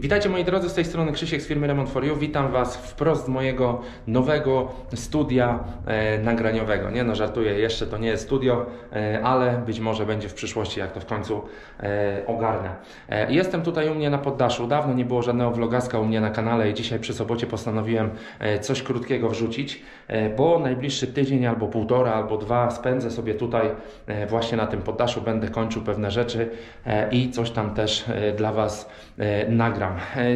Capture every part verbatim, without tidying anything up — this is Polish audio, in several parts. Witajcie moi drodzy, z tej strony Krzysiek z firmy Remont for you. Witam Was wprost z mojego nowego studia e, nagraniowego. Nie no, żartuję, jeszcze to nie jest studio, e, ale być może będzie w przyszłości, jak to w końcu e, ogarnę. E, jestem tutaj u mnie na poddaszu. Dawno nie było żadnego vlogaska u mnie na kanale i dzisiaj przy sobocie postanowiłem e, coś krótkiego wrzucić, e, bo najbliższy tydzień albo półtora, albo dwa spędzę sobie tutaj e, właśnie na tym poddaszu. Będę kończył pewne rzeczy e, i coś tam też e, dla Was e, nagram.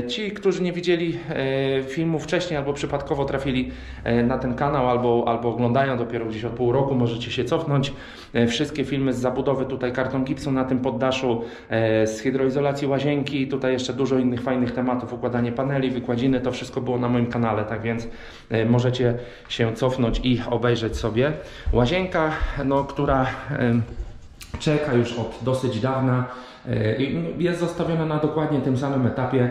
Ci, którzy nie widzieli filmu wcześniej albo przypadkowo trafili na ten kanał albo, albo oglądają dopiero gdzieś od pół roku, możecie się cofnąć. Wszystkie filmy z zabudowy tutaj kartą gipsu na tym poddaszu, z hydroizolacji łazienki, tutaj jeszcze dużo innych fajnych tematów, układanie paneli, wykładziny, to wszystko było na moim kanale, tak więc możecie się cofnąć i obejrzeć sobie. Łazienka, no, która czeka już od dosyć dawna. Jest zostawiona na dokładnie tym samym etapie,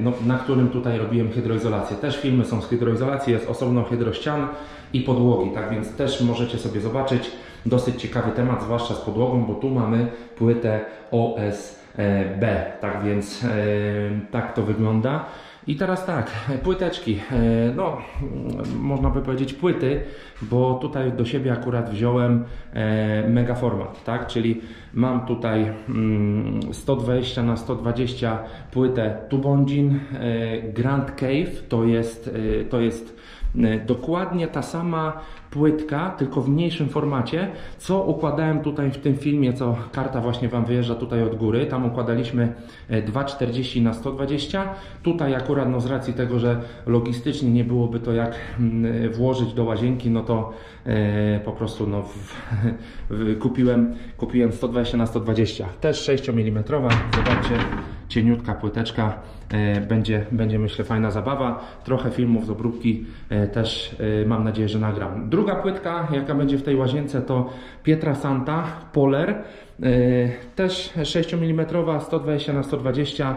no, na którym tutaj robiłem hydroizolację. Też filmy są z hydroizolacji, jest osobno hydrościan i podłogi, tak więc też możecie sobie zobaczyć. Dosyć ciekawy temat, zwłaszcza z podłogą, bo tu mamy płytę O S B, tak więc tak to wygląda. I teraz tak, płyteczki, no można by powiedzieć płyty, bo tutaj do siebie akurat wziąłem mega format, tak? Czyli mam tutaj sto dwadzieścia na sto dwadzieścia płytę Tubonjin Grand Cave, to jest, to jest dokładnie ta sama płytka, tylko w mniejszym formacie, co układałem tutaj w tym filmie, co karta właśnie Wam wyjeżdża tutaj od góry. Tam układaliśmy dwieście czterdzieści na sto dwadzieścia. Tutaj akurat no, z racji tego, że logistycznie nie byłoby to jak włożyć do łazienki, no to e, po prostu no, w, w, kupiłem, kupiłem sto dwadzieścia na sto dwadzieścia. Też sześć milimetrów. Zobaczcie, cieniutka płyteczka. E, będzie, będzie myślę fajna zabawa. Trochę filmów z obróbki e, też e, mam nadzieję, że nagram. Druga płytka, jaka będzie w tej łazience, to Pietra Santa Poler, też sześć milimetrów, sto dwadzieścia na sto dwadzieścia.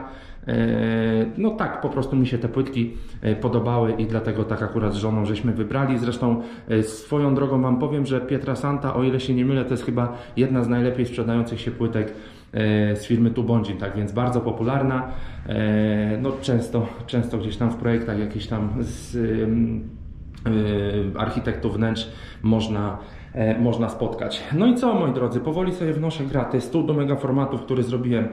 No tak, po prostu mi się te płytki podobały i dlatego tak akurat z żoną żeśmy wybrali. Zresztą swoją drogą Wam powiem, że Pietra Santa, o ile się nie mylę, to jest chyba jedna z najlepiej sprzedających się płytek z firmy Tubądzin, tak więc bardzo popularna. No często, często gdzieś tam w projektach jakichś tam z architektów wnętrz można, można spotkać. No i co moi drodzy, powoli sobie wnoszę graty. Stół do megaformatów, który zrobiłem,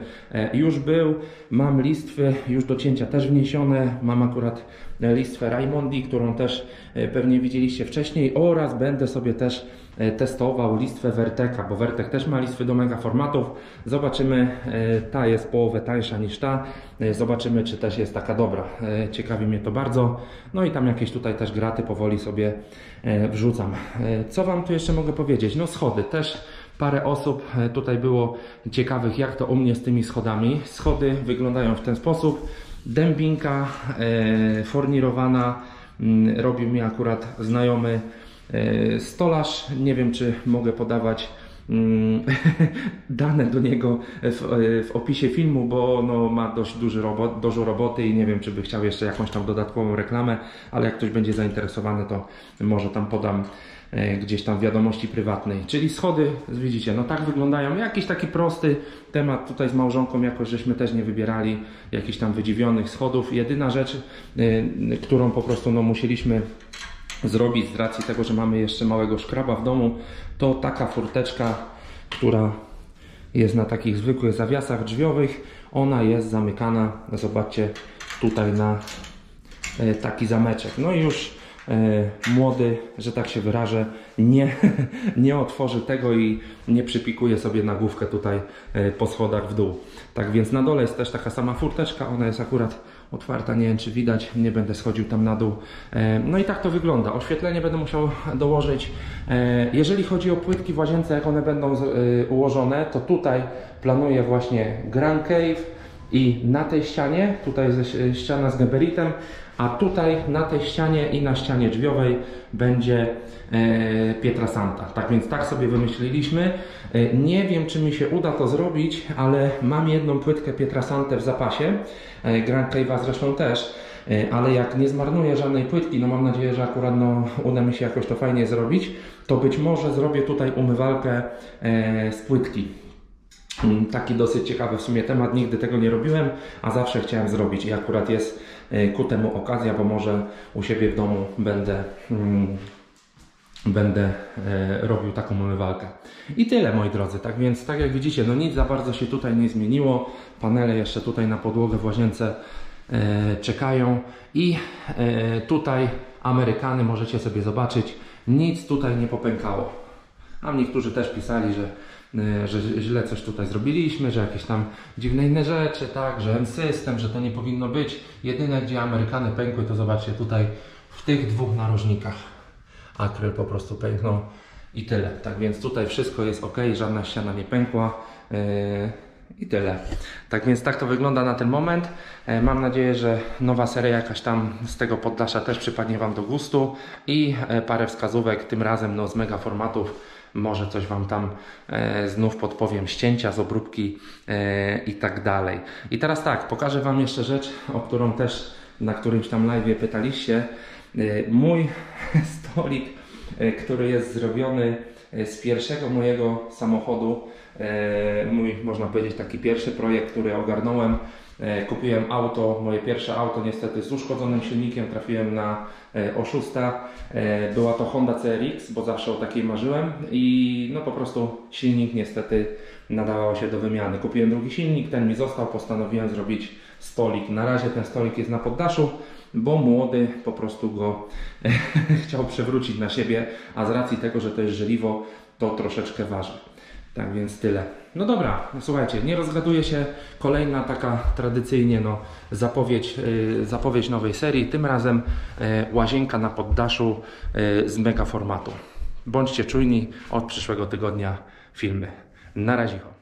już był. Mam listwy już do cięcia też wniesione. Mam akurat listwę Raimondi, którą też pewnie widzieliście wcześniej, oraz będę sobie też testował listwę Verteka, bo Vertex też ma listwy do megaformatów. Zobaczymy, ta jest połowę tańsza niż ta. Zobaczymy, czy też jest taka dobra. Ciekawi mnie to bardzo. No i tam jakieś tutaj też graty powoli sobie wrzucam. Co Wam tu jeszcze mogę powiedzieć? No schody też. Parę osób tutaj było ciekawych, jak to u mnie z tymi schodami. Schody wyglądają w ten sposób. Dębinka fornirowana. Robił mi akurat znajomy stolarz, nie wiem czy mogę podawać mm, dane do niego w, w opisie filmu, bo no, ma dość duży robot, dużo roboty i nie wiem czy by chciał jeszcze jakąś tam dodatkową reklamę, ale jak ktoś będzie zainteresowany, to może tam podam e, gdzieś tam w wiadomości prywatnej. Czyli schody, widzicie, no tak wyglądają. Jakiś taki prosty temat tutaj z małżonką, jakoś żeśmy też nie wybierali jakichś tam wydziwionych schodów. Jedyna rzecz, e, którą po prostu no, musieliśmy zrobić z racji tego, że mamy jeszcze małego szkraba w domu, to taka furteczka, która jest na takich zwykłych zawiasach drzwiowych, ona jest zamykana, zobaczcie, tutaj na taki zameczek. No i już młody, że tak się wyrażę, nie, nie otworzy tego i nie przypikuje sobie na główkę tutaj po schodach w dół. Tak więc na dole jest też taka sama furteczka, ona jest akurat otwarta, nie wiem czy widać, nie będę schodził tam na dół. No i tak to wygląda. Oświetlenie będę musiał dołożyć. Jeżeli chodzi o płytki w łazience, jak one będą ułożone, to tutaj planuję właśnie Grand Cave i na tej ścianie, tutaj jest ściana z geberitem, a tutaj na tej ścianie i na ścianie drzwiowej będzie e, Pietra Santa. Tak więc tak sobie wymyśliliśmy. E, nie wiem czy mi się uda to zrobić, ale mam jedną płytkę Pietra Santa w zapasie, e, Grand Cave'a zresztą też, e, ale jak nie zmarnuję żadnej płytki, no mam nadzieję, że akurat no, uda mi się jakoś to fajnie zrobić, to być może zrobię tutaj umywalkę e, z płytki. Taki dosyć ciekawy w sumie temat, nigdy tego nie robiłem, a zawsze chciałem zrobić i akurat jest ku temu okazja, bo może u siebie w domu będę, mm, będę e, robił taką umywalkę. I tyle, moi drodzy, tak więc tak jak widzicie, no nic za bardzo się tutaj nie zmieniło, panele jeszcze tutaj na podłogę w łazience e, czekają i e, tutaj Amerykany możecie sobie zobaczyć, nic tutaj nie popękało. A niektórzy też pisali, że, że źle coś tutaj zrobiliśmy, że jakieś tam dziwne inne rzeczy, tak, że m system, że to nie powinno być. Jedyne, gdzie Amerykany pękły, to zobaczcie tutaj w tych dwóch narożnikach. Akryl po prostu pęknął i tyle. Tak więc tutaj wszystko jest ok, żadna ściana nie pękła. Yy, I tyle. Tak więc tak to wygląda na ten moment. E, mam nadzieję, że nowa seria jakaś tam z tego poddasza też przypadnie Wam do gustu i e, parę wskazówek, tym razem no, z mega formatów. Może coś Wam tam e, znów podpowiem, ścięcia z obróbki e, i tak dalej. I teraz tak, pokażę Wam jeszcze rzecz, o którą też na którymś tam live'ie pytaliście. E, mój stolik, e, który jest zrobiony z pierwszego mojego samochodu, e, mój, można powiedzieć, taki pierwszy projekt, który ogarnąłem. E, kupiłem auto, moje pierwsze auto niestety z uszkodzonym silnikiem, trafiłem na e, oszusta. E, była to Honda C R X, bo zawsze o takiej marzyłem i no po prostu silnik niestety nadawał się do wymiany. Kupiłem drugi silnik, ten mi został, postanowiłem zrobić stolik. Na razie ten stolik jest na poddaszu, bo młody po prostu go chciał przewrócić na siebie, a z racji tego, że to jest żeliwo, to troszeczkę waży. Tak więc tyle. No dobra, słuchajcie, nie rozgaduję się. Kolejna taka tradycyjnie no, zapowiedź, yy, zapowiedź nowej serii. Tym razem yy, łazienka na poddaszu yy, z mega formatu. Bądźcie czujni, od przyszłego tygodnia filmy. Na razie.